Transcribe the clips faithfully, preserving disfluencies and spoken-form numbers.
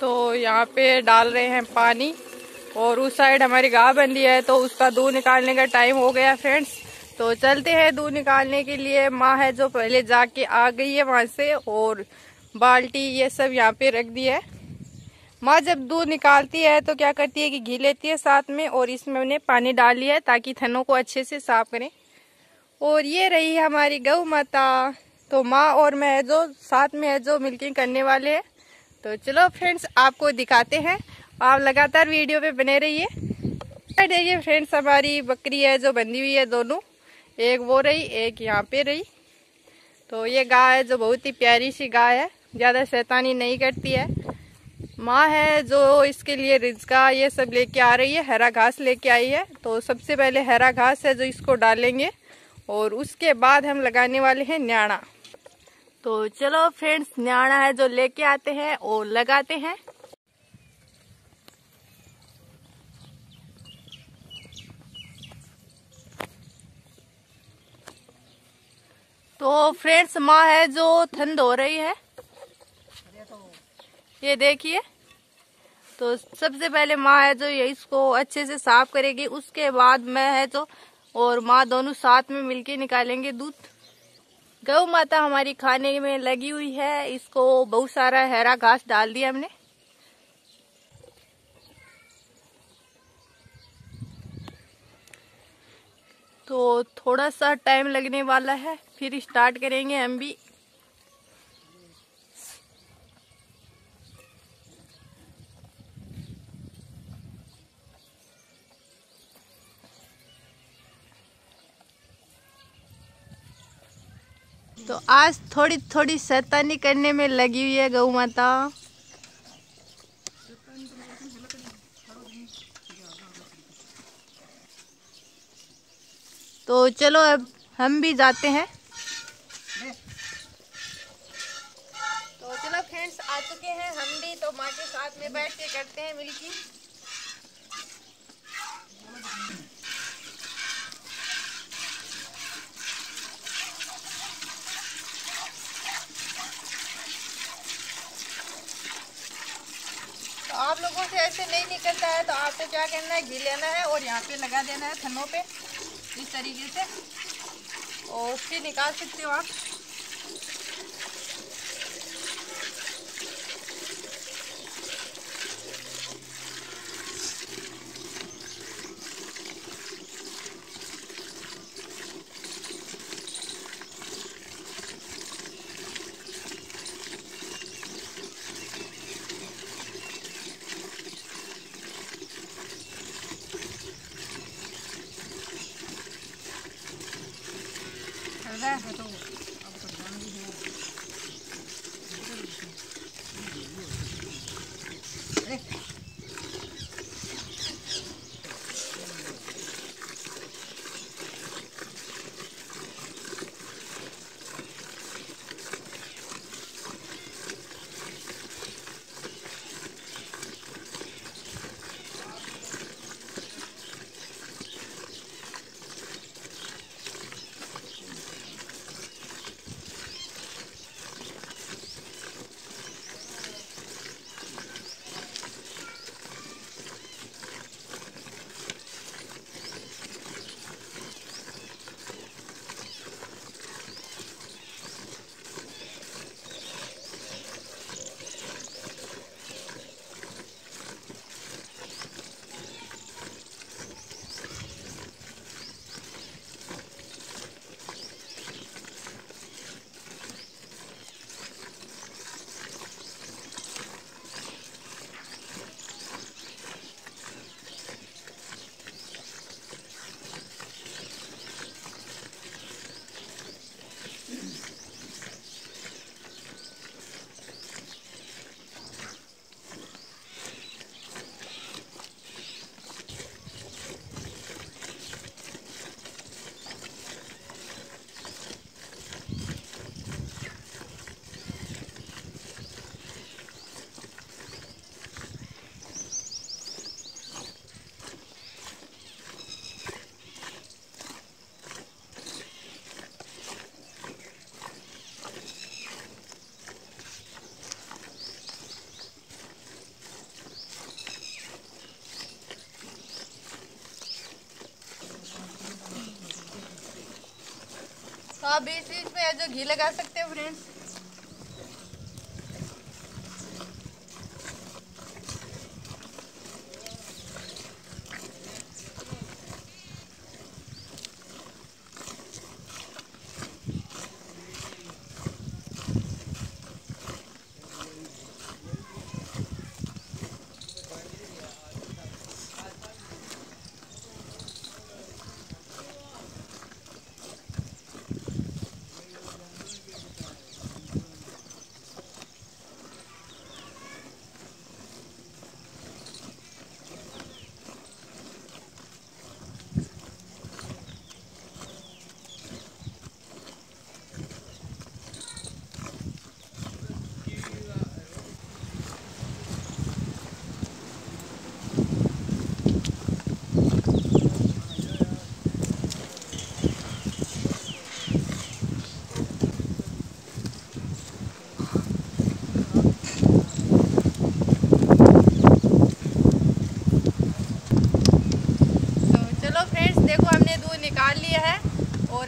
तो यहाँ पे डाल रहे हैं पानी। और उस साइड हमारी गाय बंधी है तो उसका दूध निकालने का टाइम हो गया फ्रेंड्स। तो चलते हैं दूध निकालने के लिए। माँ है जो पहले जाके आ गई है वहाँ से, और बाल्टी ये सब यहाँ पे रख दी है। माँ जब दूध निकालती है तो क्या करती है कि घी लेती है साथ में, और इसमें उन्हें पानी डाल लिया है ताकि थनों को अच्छे से साफ करें। और ये रही हमारी गौ माता। तो माँ और मैं है जो साथ में है जो मिल्किंग करने वाले हैं। तो चलो फ्रेंड्स आपको दिखाते हैं, आप लगातार वीडियो पे बने रहिए। देखिए फ्रेंड्स हमारी बकरी है जो बंधी हुई है, दोनों, एक वो रही एक यहाँ पे रही। तो ये गाय है जो बहुत ही प्यारी सी गाय है, ज़्यादा शैतानी नहीं करती है। माँ है जो इसके लिए रिज़्का ये सब लेके आ रही है, हरा घास लेके आई है। तो सबसे पहले हरा घास है जो इसको डालेंगे, और उसके बाद हम लगाने वाले हैं न्याणा। तो चलो फ्रेंड्स न्याणा है जो लेके आते हैं और लगाते हैं। तो फ्रेंड्स माँ है जो ठंड हो रही है, ये देखिए। तो सबसे पहले माँ है जो ये इसको अच्छे से साफ करेगी, उसके बाद मैं है जो और माँ दोनों साथ में मिलके निकालेंगे दूध। गौ माता हमारी खाने में लगी हुई है, इसको बहुत सारा हरा घास डाल दिया हमने। तो थोड़ा सा टाइम लगने वाला है, फिर स्टार्ट करेंगे हम भी। तो आज थोड़ी थोड़ी शैतानी करने में लगी हुई है गौ माता। तो चलो अब हम भी जाते हैं। तो चलो फ्रेंड्स आ चुके हैं हम भी, तो माँ के साथ में बैठ के करते हैं मिल्किंग। आप लोगों से ऐसे नहीं निकलता है तो आपको क्या करना है, घी लेना है और यहाँ पे लगा देना है थनों पे इस तरीके से, और फिर निकाल सकते हो आप। आप बीच बीच में जो घी लगा सकते हो फ्रेंड्स।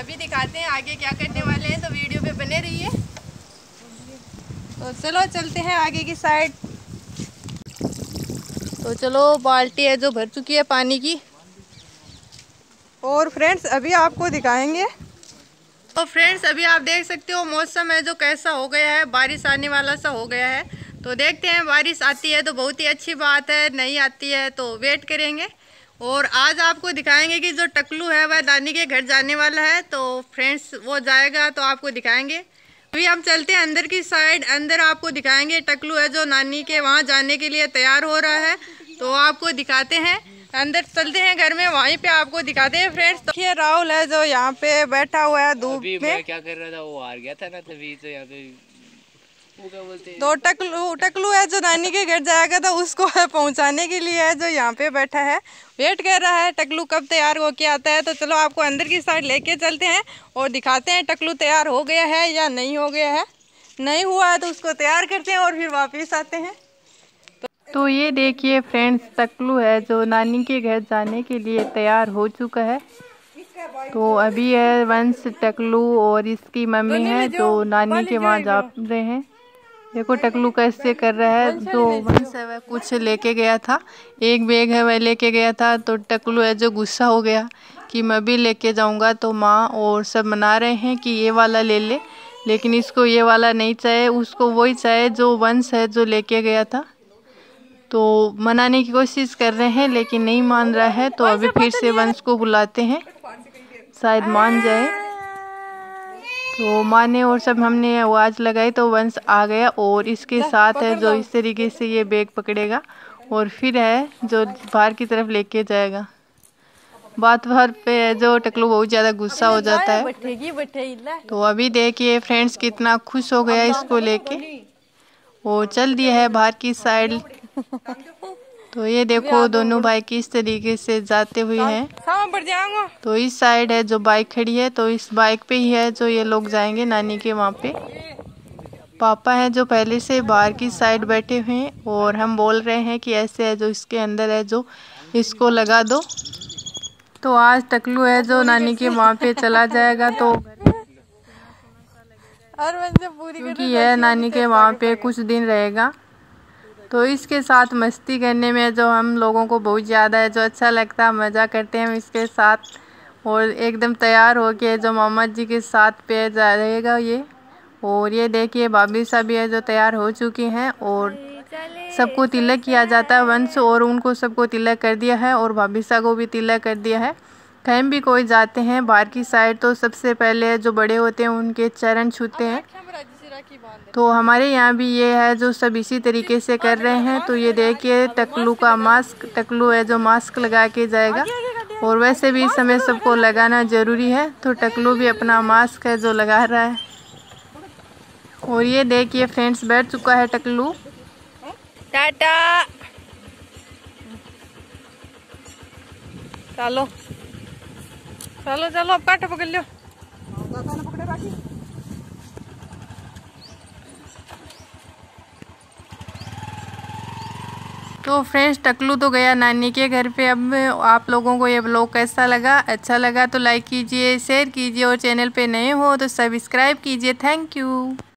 अभी दिखाते हैं आगे क्या करने वाले हैं, तो वीडियो पे बने रहिए। तो चलो चलते हैं आगे की साइड। तो चलो बाल्टी है जो भर चुकी है पानी की, और फ्रेंड्स अभी आपको दिखाएंगे। तो फ्रेंड्स अभी आप देख सकते हो मौसम है जो कैसा हो गया है, बारिश आने वाला सा हो गया है। तो देखते हैं बारिश आती है तो बहुत ही अच्छी बात है, नहीं आती है तो वेट करेंगे। और आज आपको दिखाएंगे कि जो टकलू है वह दादी के घर जाने वाला है। तो फ्रेंड्स वो जाएगा तो आपको दिखाएंगे। अभी हम चलते हैं अंदर की साइड। अंदर आपको दिखाएंगे टकलू है जो नानी के वहाँ जाने के लिए तैयार हो रहा है, तो आपको दिखाते हैं। अंदर चलते हैं घर में, वहीं पे आपको दिखाते हैं फ्रेंड्स। तो ये राहुल है जो यहाँ पे बैठा हुआ है धूप में, क्या कर रहा था वो हार गया था ना तभी, तो यहाँ पे तो टकलू टकलू है जो नानी के घर जाएगा तो उसको पहुँचाने के लिए है जो यहाँ पे बैठा है, वेट कर रहा है टकलू कब तैयार होके आता है। तो चलो आपको अंदर की साइड लेके चलते हैं और दिखाते हैं टकलू तैयार हो गया है या नहीं हो गया है। नहीं हुआ है तो उसको तैयार करते हैं और फिर वापस आते हैं। तो, तो ये देखिए फ्रेंड्स, टकलू है जो नानी के घर जाने के लिए तैयार हो चुका है। तो अभी है वंश, टकलू और इसकी मम्मी है जो नानी के वहाँ जा रहे हैं। देखो टकलू कैसे कर रहा है। जो वंश है वह कुछ लेके गया था, एक बैग है वह लेके गया था, तो टकलू है जो गुस्सा हो गया कि मैं भी लेके जाऊंगा। तो माँ और सब मना रहे हैं कि ये वाला ले ले, लेकिन इसको ये वाला नहीं चाहिए, उसको वही चाहिए जो वंश है जो लेके गया था। तो मनाने की कोशिश कर रहे हैं लेकिन नहीं मान रहा है। तो अभी फिर से वंश को बुलाते हैं, शायद मान जाए। तो माँ ने और सब हमने आवाज़ लगाई तो वंश आ गया, और इसके साथ है जो इस तरीके से ये बैग पकड़ेगा और फिर है जो बाहर की तरफ लेके जाएगा। बात भर पे है जो टकलू बहुत ज़्यादा गुस्सा हो जाता है। तो अभी देखिए फ्रेंड्स कितना खुश हो गया इसको लेके, और चल दिया है बाहर की साइड। तो ये देखो दोनों भाई किस तरीके से जाते हुए हैं। तो इस साइड है जो बाइक खड़ी है, तो इस बाइक पे ही है जो ये लोग जाएंगे नानी के वहाँ पे। पापा हैं जो पहले से बाहर की साइड बैठे हुए हैं, और हम बोल रहे हैं कि ऐसे है जो इसके अंदर है जो इसको लगा दो। तो आज टकलू है जो नानी के वहाँ पे चला जाएगा। तो क्योंकि यह नानी के वहाँ पे कुछ दिन रहेगा तो इसके साथ मस्ती करने में जो हम लोगों को बहुत ज़्यादा है जो अच्छा लगता है, मज़ा करते हैं हम इसके साथ। और एकदम तैयार होके जो मामा जी के साथ पे जा रहेगा ये। और ये देखिए भाभी साहब है जो तैयार हो चुकी हैं, और सबको तिलक किया जाता है वंश, और उनको सबको तिलक कर दिया है और भाभी साहब को भी तिलक कर दिया है। कहीं भी कोई जाते हैं बाहर की साइड तो सबसे पहले जो बड़े होते हैं उनके चरण छूते हैं। तो हमारे यहाँ भी ये है जो सब इसी तरीके से कर रहे हैं। तो ये देखिए टकलू का मास्क, टकलू है जो मास्क लगा के जाएगा, और वैसे भी इस समय सबको लगाना ज़रूरी है। तो टकलू भी अपना मास्क है जो लगा रहा है, और ये देखिए फ्रेंड्स बैठ चुका है टकलू। टाटा चलो चलो चलो, अब काट पकड़ लो। तो फ्रेंड्स टकलू तो गया नानी के घर पे। अब आप लोगों को ये ब्लॉग कैसा लगा, अच्छा लगा तो लाइक कीजिए, शेयर कीजिए और चैनल पे नए हो तो सब्सक्राइब कीजिए। Thank you.